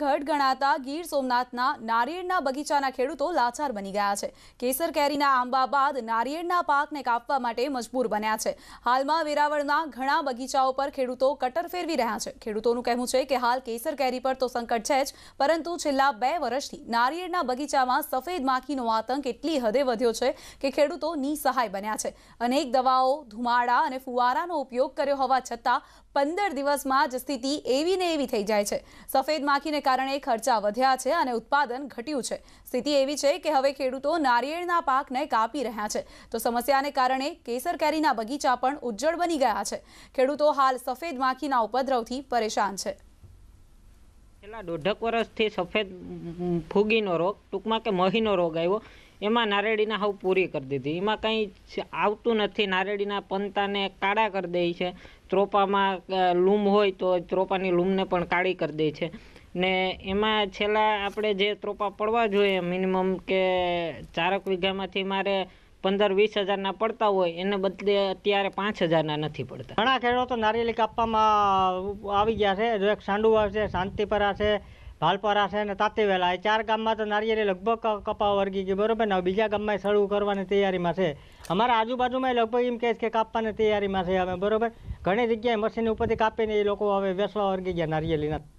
ઘટ ગણાતા ગીર સોમનાથના નારિયેળના બગીચાના ખેડૂતો લાચાર બની ગયા છે। કેસર કેરીના આંબા બાદ નારિયેળના પાકને કાપવા માટે મજબૂર બન્યા છે। હાલમાં વેરાવળના ઘણા બગીચાઓ પર ખેડૂતો કટર ફેરવી રહ્યા છે। ખેડૂતોનું કહેવું છે કે હાલ કેસર કેરી પર તો સંકટ છે જ, પરંતુ છેલ્લા 2 વર્ષથી નારિયેળના બગીચામાં સફેદ માખીનો આતંક એટલી હદે વધ્યો છે કે ખેડૂતો નિસહાય બન્યા છે। અનેક દવાઓ, ધુમાડા અને ફુવારાનો ઉપયોગ કર્યો હોવા છતાં 15 દિવસમાં જ સ્થિતિ એવી ને એવી થઈ જાય છે। સફેદ માખી કારણે ખર્ચા વધ્યા છે અને ઉત્પાદન ઘટ્યું છે। સ્થિતિ એવી છે કે હવે ખેડૂતો નારિયેળના પાકને કાપી રહ્યા છે, તો સમસ્યાને કારણે કેસર કેરીના બગીચા પણ ઉજ્જડ બની ગયા છે। ખેડૂતો હાલ સફેદ માખીના ઉપદ્રવથી પરેશાન છે। છેલ્લા 1.5 વર્ષથી સફેદ ફૂગીનો રોગ, ટૂંકમાં કે મહીનો રોગ આવ્યો, એમાં નારેડીના હાવ પૂરી કરી દીધી। એમાં કંઈ આવતું નથી, નારેડીના પંતાને કાળા કરી દે છે। ત્રોપામાં લૂમ હોય તો ત્રોપાની લૂમને પણ કાળી કરી દે છે ને એમાં છેલ્લા આપણે જે ત્રોપા પડવા જોઈએ મિનિમમ કે 4 વીઘામાંથી મારે 15-20 હજારના પડતા હોય, એને બદલે અત્યારે 5,000ના નથી પડતા। ઘણા ખેડૂતો નારિયેળી કાપવામાં આવી ગયા છે। જો એક સાંડુવા છે, શાંતિપરા છે, ભાલપરા છે ને તાતીવેલા, એ 4 ગામમાં તો નારિયેળી લગભગ કપાવ વર્ગી ગઈ, બરાબર ને। બીજા ગામમાં સળવું કરવાની તૈયારીમાં છે। અમારા આજુબાજુમાં લગભગ એમ કહે છે કે કાપવાની તૈયારીમાં છે અમે, બરાબર। ઘણી જગ્યાએ મશીન ઉપરથી કાપીને એ લોકો હવે વેચવા વર્ગી ગયા નારિયેળીના।